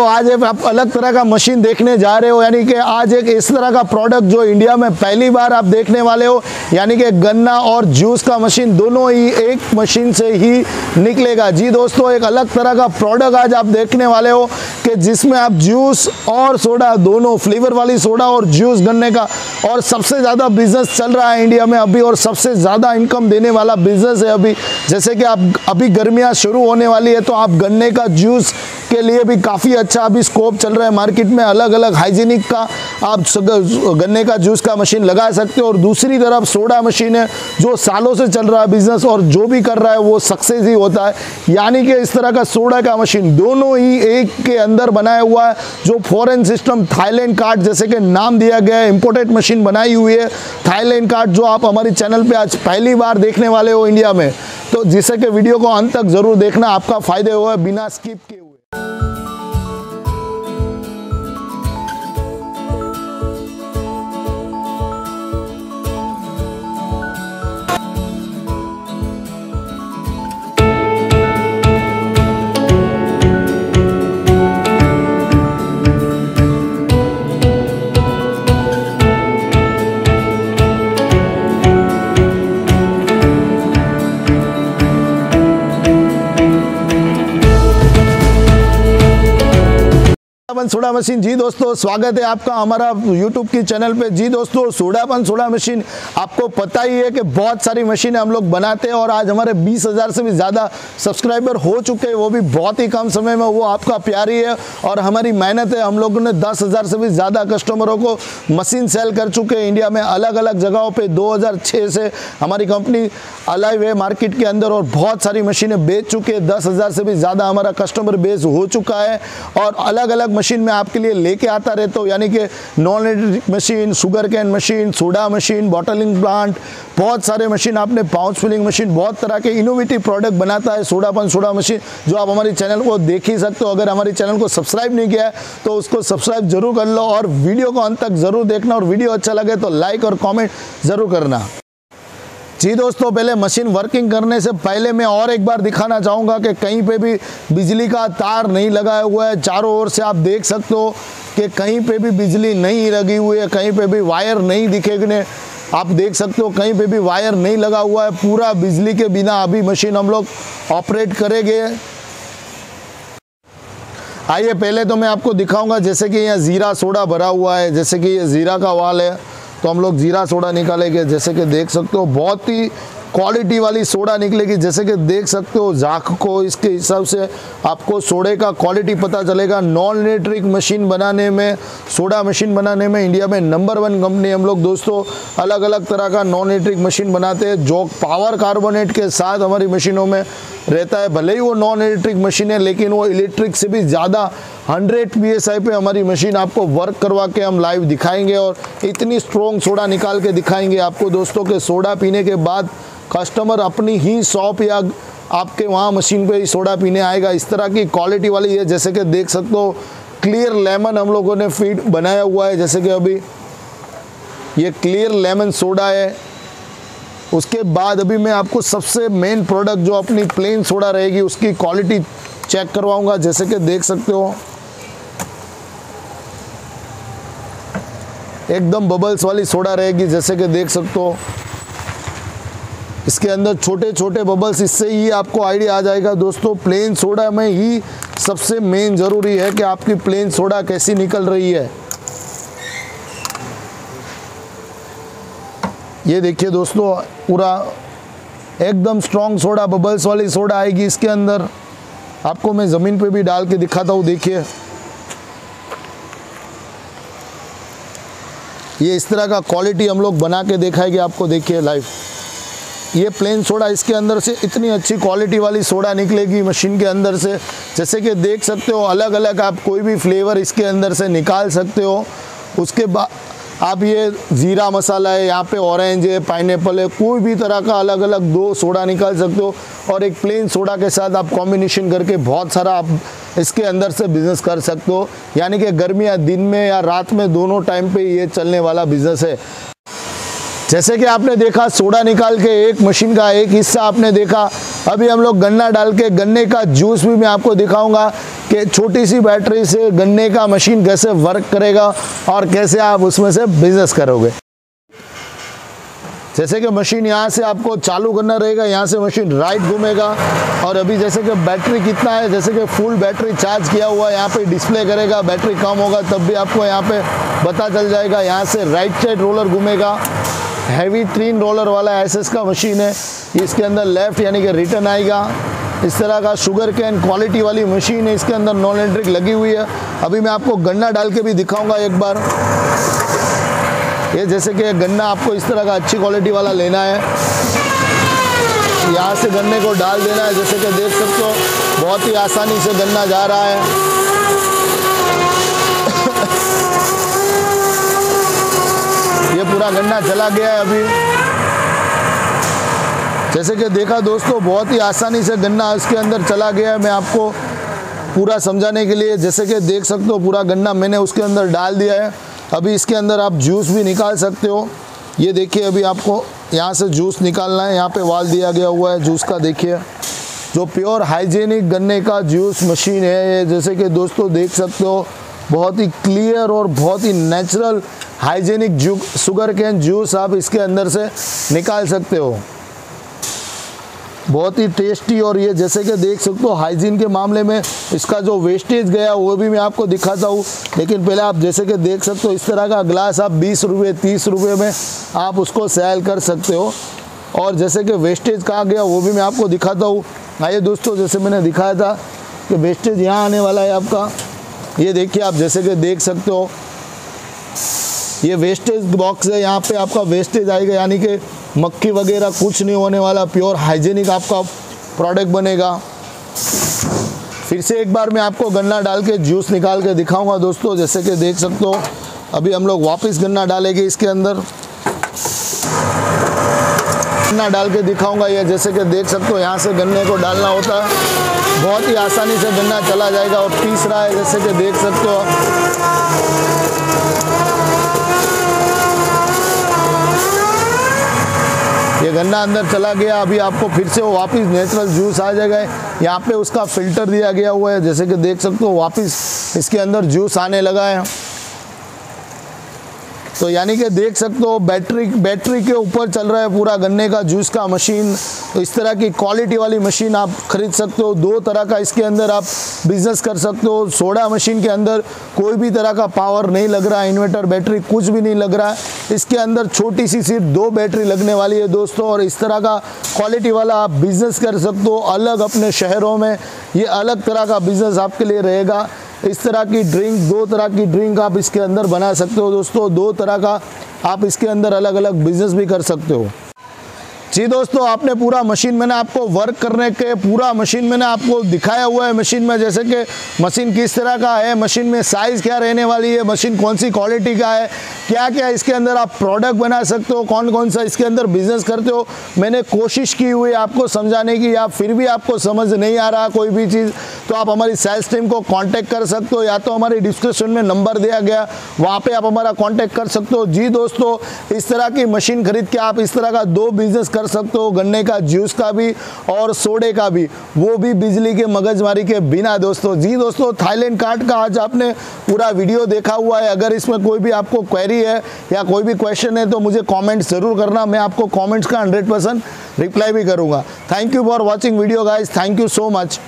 दोस्तों आज एक आप अलग तरह का मशीन देखने जा रहे हो, यानी कि आज एक इस तरह का प्रोडक्ट जो इंडिया में पहली बार आप देखने वाले हो, यानी कि गन्ना और जूस का मशीन दोनों ही एक मशीन से ही निकलेगा। जी दोस्तों, एक अलग तरह का प्रोडक्ट आज आप देखने वाले हो कि जिसमें आप जूस और सोडा दोनों फ्लेवर वाली सोडा और जूस गन्ने का, और सबसे ज़्यादा बिजनेस चल रहा है इंडिया में अभी और सबसे ज़्यादा इनकम देने वाला बिजनेस है अभी। जैसे कि आप अभी गर्मियाँ शुरू होने वाली है तो आप गन्ने का जूस के लिए भी काफ़ी अच्छा अभी स्कोप चल रहा है मार्केट में। अलग अलग हाइजीनिक का आप गन्ने का जूस का मशीन लगा सकते हो, और दूसरी तरफ सोडा मशीन है जो सालों से चल रहा है बिजनेस और जो भी कर रहा है वो सक्सेस ही होता है। यानी कि इस तरह का सोडा का मशीन दोनों ही एक के अंदर बनाया हुआ है, जो फॉरेन सिस्टम थाईलैंड कार्ड जैसे कि नाम दिया गया है, इंपोर्टेड मशीन बनाई हुई है थाईलैंड कार्ड, जो आप हमारे चैनल पर आज पहली बार देखने वाले हो इंडिया में। तो जिससे कि वीडियो को अंत तक जरूर देखना, आपका फायदे हुआ है बिना स्किप किए। Soda machine. जी दोस्तों, स्वागत है आपका हमारा यूट्यूब की चैनल पे। जी दोस्तों, सोडा मशीन आपको पता ही है कि बहुत सारी मशीन हम लोग बनाते हैं, और आज हमारे 20,000 से भी ज़्यादा सब्सक्राइबर हो चुके हैं, वो भी बहुत ही कम समय में। वो आपका प्यार ही है और हमारी मेहनत है। हम लोगों ने 10,000 से भी ज़्यादा कस्टमरों को मशीन सेल कर चुके हैं इंडिया में अलग अलग जगहों पर। 2006 से हमारी कंपनी अलाइव है मार्केट के अंदर और बहुत सारी मशीनें बेच चुके हैं। 10,000 से भी ज़्यादा हमारा कस्टमर बेस हो चुका है, और अलग अलग मशीन में आपके लिए लेके आता रहता हूँ, यानी कि non energetic machine, sugar cane machine, soda machine, bottling plant, बहुत सारे मशीन आपने, पाउच फिलिंग मशीन, बहुत तरह के इनोवेटिव प्रोडक्ट बनाता है सोडा मशीन, जो आप हमारे चैनल को देख ही सकते हो। अगर हमारे चैनल को सब्सक्राइब नहीं किया है तो उसको सब्सक्राइब जरूर कर लो, और वीडियो को अंत तक जरूर देखना, और वीडियो अच्छा लगे तो लाइक और कॉमेंट जरूर करना। जी दोस्तों, पहले मशीन वर्किंग करने से पहले मैं और एक बार दिखाना चाहूँगा कि कहीं पे भी बिजली का तार नहीं लगाया हुआ है। चारों ओर से आप देख सकते हो कि कहीं पे भी बिजली नहीं लगी हुई है, कहीं पे भी वायर नहीं दिखेंगे। आप देख सकते हो कहीं पे भी वायर नहीं लगा हुआ है, पूरा बिजली के बिना अभी मशीन हम लोग ऑपरेट करेंगे। आइए पहले तो मैं आपको दिखाऊँगा, जैसे कि यहाँ ज़ीरा सोडा भरा हुआ है, जैसे कि ये ज़ीरा का वाल है तो हम लोग जीरा सोडा निकालेंगे। जैसे कि देख सकते हो बहुत ही क्वालिटी वाली सोडा निकलेगी, जैसे कि देख सकते हो झाग को, इसके हिसाब से आपको सोडे का क्वालिटी पता चलेगा। नॉन इलेक्ट्रिक मशीन बनाने में, सोडा मशीन बनाने में इंडिया में नंबर 1 कंपनी हम लोग। दोस्तों, अलग अलग तरह का नॉन इलेक्ट्रिक मशीन बनाते हैं जो पावर कार्बोनेट के साथ हमारी मशीनों में रहता है। भले ही वो नॉन इलेक्ट्रिक मशीन है लेकिन वो इलेक्ट्रिक से भी ज़्यादा 100 PSI पे हमारी मशीन आपको वर्क करवा के हम लाइव दिखाएंगे, और इतनी स्ट्रॉन्ग सोडा निकाल के दिखाएंगे आपको दोस्तों के सोडा पीने के बाद कस्टमर अपनी ही शॉप या आपके वहाँ मशीन पे ही सोडा पीने आएगा। इस तरह की क्वालिटी वाली है, जैसे कि देख सकते हो क्लियर लेमन हम लोगों ने फीड बनाया हुआ है। जैसे कि अभी ये क्लियर लेमन सोडा है, उसके बाद अभी मैं आपको सबसे मेन प्रोडक्ट जो अपनी प्लेन सोडा रहेगी उसकी क्वालिटी चेक करवाऊँगा। जैसे कि देख सकते हो एकदम बबल्स वाली सोडा रहेगी, जैसे कि देख सकते हो इसके अंदर छोटे छोटे बबल्स, इससे ही आपको आइडिया आ जाएगा। दोस्तों, प्लेन सोडा में ही सबसे मेन ज़रूरी है कि आपकी प्लेन सोडा कैसी निकल रही है। ये देखिए दोस्तों, पूरा एकदम स्ट्रॉन्ग सोडा, बबल्स वाली सोडा आएगी इसके अंदर। आपको मैं ज़मीन पे भी डाल के दिखाता हूँ, देखिए ये इस तरह का क्वालिटी हम लोग बना के दिखाएंगे आपको। देखिए लाइव ये प्लेन सोडा, इसके अंदर से इतनी अच्छी क्वालिटी वाली सोडा निकलेगी मशीन के अंदर से। जैसे कि देख सकते हो अलग अलग आप कोई भी फ्लेवर इसके अंदर से निकाल सकते हो। उसके बाद आप ये ज़ीरा मसाला है, यहाँ पे ऑरेंज है, पाइनएप्पल है, कोई भी तरह का अलग अलग 2 सोडा निकाल सकते हो, और एक प्लेन सोडा के साथ आप कॉम्बिनेशन करके बहुत सारा आप इसके अंदर से बिज़नेस कर सकते हो। यानी कि गर्मी या दिन में या रात में दोनों टाइम पर ये चलने वाला बिज़नेस है। जैसे कि आपने देखा सोडा निकाल के एक मशीन का एक हिस्सा आपने देखा, अभी हम लोग गन्ना डाल के गन्ने का जूस भी मैं आपको दिखाऊंगा। कि छोटी सी बैटरी से गन्ने का मशीन कैसे वर्क करेगा और कैसे आप उसमें से बिजनेस करोगे। जैसे कि मशीन यहाँ से आपको चालू करना रहेगा, यहाँ से मशीन राइट घूमेगा और अभी जैसे कि बैटरी कितना है, जैसे कि फुल बैटरी चार्ज किया हुआ है यहाँ पे डिस्प्ले करेगा, बैटरी कम होगा तब भी आपको यहाँ पे पता चल जाएगा। यहाँ से राइट साइड रोलर घूमेगा, हैवी 3 रोलर वाला एसएस का मशीन है, इसके अंदर लेफ्ट यानी कि रिटर्न आएगा। इस तरह का शुगर कैन क्वालिटी वाली मशीन है, इसके अंदर नॉन इलेक्ट्रिक लगी हुई है। अभी मैं आपको गन्ना डाल के भी दिखाऊंगा एक बार। ये जैसे कि गन्ना आपको इस तरह का अच्छी क्वालिटी वाला लेना है, यहाँ से गन्ने को डाल देना है। जैसे कि देख सकते हो बहुत ही आसानी से गन्ना जा रहा है। ये पूरा गन्ना चला गया है अभी। जैसे कि देखा दोस्तों, बहुत ही आसानी से गन्ना इसके अंदर चला गया है। मैं आपको पूरा समझाने के लिए, जैसे कि देख सकते हो पूरा गन्ना मैंने उसके अंदर डाल दिया है। अभी इसके अंदर आप जूस भी निकाल सकते हो। ये देखिए अभी आपको यहाँ से जूस निकालना है, यहाँ पे वाल दिया गया हुआ है जूस का। देखिए जो प्योर हाइजीनिक गन्ने का जूस मशीन है, जैसे कि दोस्तों देख सकते हो बहुत ही क्लियर और बहुत ही natural hygienic sugar cane juice आप इसके अंदर से निकाल सकते हो, बहुत ही टेस्टी। और ये जैसे कि देख सकते हो हाइजीन के मामले में इसका जो वेस्टेज गया वो भी मैं आपको दिखाता हूँ, लेकिन पहले आप जैसे कि देख सकते हो इस तरह का ग्लास आप 20 रुपये 30 रुपये में आप उसको सेल कर सकते हो। और जैसे कि वेस्टेज कहाँ गया वो भी मैं आपको दिखाता हूँ। आइए दोस्तों, जैसे मैंने दिखाया था कि वेस्टेज यहाँ आने वाला है आपका। ये देखिए आप जैसे कि देख सकते हो ये वेस्टेज बॉक्स है, यहाँ पे आपका वेस्टेज आएगा, यानी कि मक्खी वगैरह कुछ नहीं होने वाला, प्योर हाइजीनिक आपका प्रोडक्ट बनेगा। फिर से एक बार मैं आपको गन्ना डाल के जूस निकाल के दिखाऊंगा दोस्तों। जैसे कि देख सकते हो अभी हम लोग वापस गन्ना डालेंगे, इसके अंदर गन्ना डाल के दिखाऊंगा। ये जैसे कि देख सकते हो यहाँ से गन्ने को डालना होता है, बहुत ही आसानी से गन्ना चला जाएगा और पीस रहा है जैसे कि देख सकते हो। ये गन्ना अंदर चला गया, अभी आपको फिर से वो वापस नेचुरल जूस आ जाएगा। यहाँ पे उसका फिल्टर दिया गया हुआ है, जैसे कि देख सकते हो वापस इसके अंदर जूस आने लगा है। तो यानी कि देख सकते हो बैटरी के ऊपर चल रहा है पूरा गन्ने का जूस का मशीन। तो इस तरह की क्वालिटी वाली मशीन आप खरीद सकते हो। 2 तरह का इसके अंदर आप बिजनेस कर सकते हो। सोडा मशीन के अंदर कोई भी तरह का पावर नहीं लग रहा है, इन्वर्टर बैटरी कुछ भी नहीं लग रहा है। इसके अंदर छोटी सी सिर्फ 2 बैटरी लगने वाली है दोस्तों, और इस तरह का क्वालिटी वाला आप बिज़नेस कर सकते हो अलग अपने शहरों में। ये अलग तरह का बिज़नेस आपके लिए रहेगा। इस तरह की ड्रिंक, 2 तरह की ड्रिंक आप इसके अंदर बना सकते हो दोस्तों। 2 तरह का आप इसके अंदर अलग अलग बिज़नेस भी कर सकते हो। जी दोस्तों, आपने पूरा मशीन मैंने आपको वर्क करने के पूरा मशीन मैंने आपको दिखाया हुआ है। मशीन में जैसे कि मशीन किस तरह का है, मशीन में साइज़ क्या रहने वाली है, मशीन कौन सी क्वालिटी का है, क्या क्या इसके अंदर आप प्रोडक्ट बना सकते हो, कौन कौन सा इसके अंदर बिजनेस करते हो, मैंने कोशिश की हुई आपको समझाने की। या फिर भी आपको समझ नहीं आ रहा कोई भी चीज़ तो आप हमारी सेल्स टीम को कॉन्टैक्ट कर सकते हो, या तो हमारे डिस्क्रिप्शन में नंबर दिया गया वहाँ पर आप हमारा कॉन्टैक्ट कर सकते हो। जी दोस्तों, इस तरह की मशीन खरीद के आप इस तरह का 2 बिजनेस कर सकते हो, गन्ने का जूस का भी और सोडे का भी, वो भी बिजली के मगजमारी के बिना दोस्तों। जी दोस्तों, थाईलैंड कार्ड का आज आपने पूरा वीडियो देखा हुआ है। अगर इसमें कोई भी आपको क्वेरी है या कोई भी क्वेश्चन है तो मुझे कमेंट जरूर करना, मैं आपको कमेंट्स का 100% रिप्लाई भी करूंगा। Thank you for watching video guys, thank you so much.